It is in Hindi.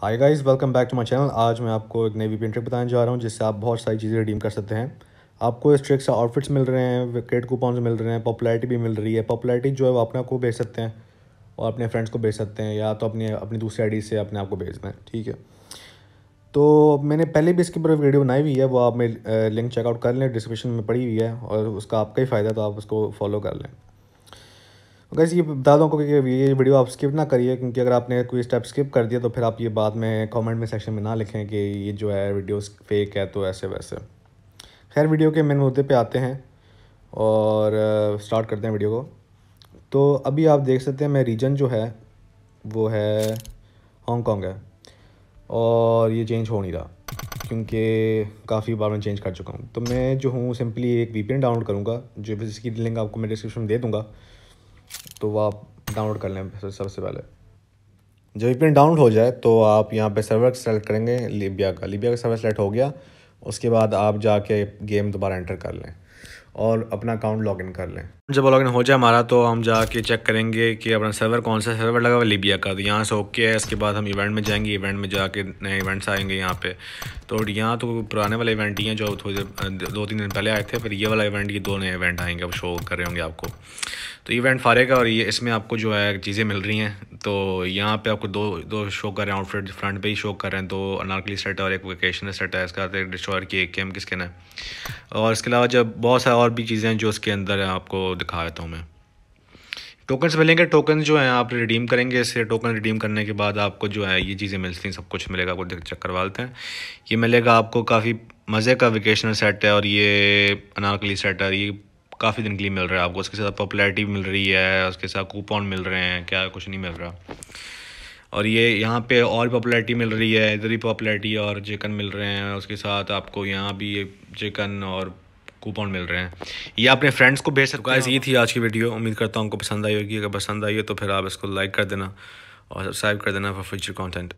Hi guys, welcome back to my channel. आज मैं आपको एक नई वीपीएन ट्रिक बताने जा रहा हूं जिससे आप बहुत सारी चीज़ें रिडीम कर सकते हैं। आपको इस ट्रिक से आउटफिट्स मिल रहे हैं, क्रेडिट कूपन मिल रहे हैं, पॉपुलैरिटी भी मिल रही है। पॉपुलैरिटी जो है वो अपने आपको बेच सकते हैं और अपने फ्रेंड्स को बेच सकते हैं, या तो अपनी दूसरी आई डी से अपने आपको बेचना है, ठीक है। तो मैंने पहले भी इसके ऊपर वीडियो बनाई हुई है, वो आप मेरे लिंक चेकआउट कर लें, डिस्क्रिप्शन में पड़ी हुई है और उसका आपका ही फ़ायदा, तो आप उसको फॉलो कर लें। गाइस ये बता दूँ कि ये वीडियो आप स्किप ना करिए, क्योंकि अगर आपने कोई स्टेप स्किप कर दिया तो फिर आप ये बाद में कमेंट में सेक्शन में ना लिखें कि ये जो है वीडियो फेक है, तो ऐसे वैसे। खैर वीडियो के मेन मुद्दे पे आते हैं और स्टार्ट करते हैं वीडियो को। तो अभी आप देख सकते हैं मैं रीजन जो है वो है हांगकॉन्ग है, और ये चेंज हो नहीं रहा क्योंकि काफ़ी बार मैं चेंज कर चुका हूँ। तो मैं जो हूँ सिंपली एक वीपीएन डाउनलोड करूँगा, जो जिसकी लिंक आपको मैं डिस्क्रिप्शन में दे दूँगा, तो वो आप डाउनलोड कर लें। सबसे पहले जब वीपीएन डाउनलोड हो जाए तो आप यहाँ पे सर्वर सेलेक्ट करेंगे, लीबिया का सर्वर सेलेक्ट हो गया। उसके बाद आप जाके गेम दोबारा एंटर कर लें और अपना अकाउंट लॉगिन कर लें। जब लॉगिन हो जाए हमारा, तो हम जाके चेक करेंगे कि अपना सर्वर कौन सा सर्वर लगा हुआ है, लीबिया का। तो यहाँ से ओके है। इसके बाद हम इवेंट में जाएंगे, इवेंट में जाके नए इवेंट्स आएंगे यहाँ पे। तो यहाँ तो पुराने वाले इवेंट ही हैं जो थोड़ी देर 2-3 दिन पहले आए थे, फिर ये वाला इवेंट, ये 2 नए इवेंट आएंगे, अब शो कर रहे होंगे आपको। तो इवेंट फारेगा और ये इसमें आपको जो है चीज़ें मिल रही हैं। तो यहाँ पे आपको दो शो कर रहे हैं आउटफिट, फ्रंट पे ही शो कर रहे हैं। 2 अनारकली सेट है और एक वेकेशन सेट है। इसका डिस्ट्रॉयर की एक गेम किसके ना, और इसके अलावा जब बहुत सारे और भी चीज़ें हैं जो इसके अंदर आपको दिखा देता हूँ मैं। टोकन्स मिलेंगे, टोकन्स जो हैं आप रिडीम करेंगे। इससे टोकन रिडीम करने के बाद आपको जो है ये चीज़ें मिलती हैं, सब कुछ मिलेगा। आपको चेक करवा लेते हैं। ये मिलेगा आपको काफ़ी मज़े का वेकेशनल सेट है और ये अनारकली सेट है। ये काफ़ी दिन के लिए मिल रहा है आपको, उसके साथ पॉपुलैरिटी मिल रही है, उसके साथ कूपन मिल रहे हैं, क्या कुछ नहीं मिल रहा। और ये यहाँ पे और पॉपुलैरिटी मिल रही है, इधर ही पॉपुलैरिटी और चिकन मिल रहे हैं, उसके साथ आपको यहाँ भी चिकन और कूपन मिल रहे हैं। ये अपने फ्रेंड्स को भेज सकते हैं। ये थी आज की वीडियो, उम्मीद करता हूँ आपको पसंद आई होगी। अगर पसंद आई हो तो फिर आप इसको लाइक कर देना और सब्सक्राइब कर देना फॉर फ्यूचर कॉन्टेंट।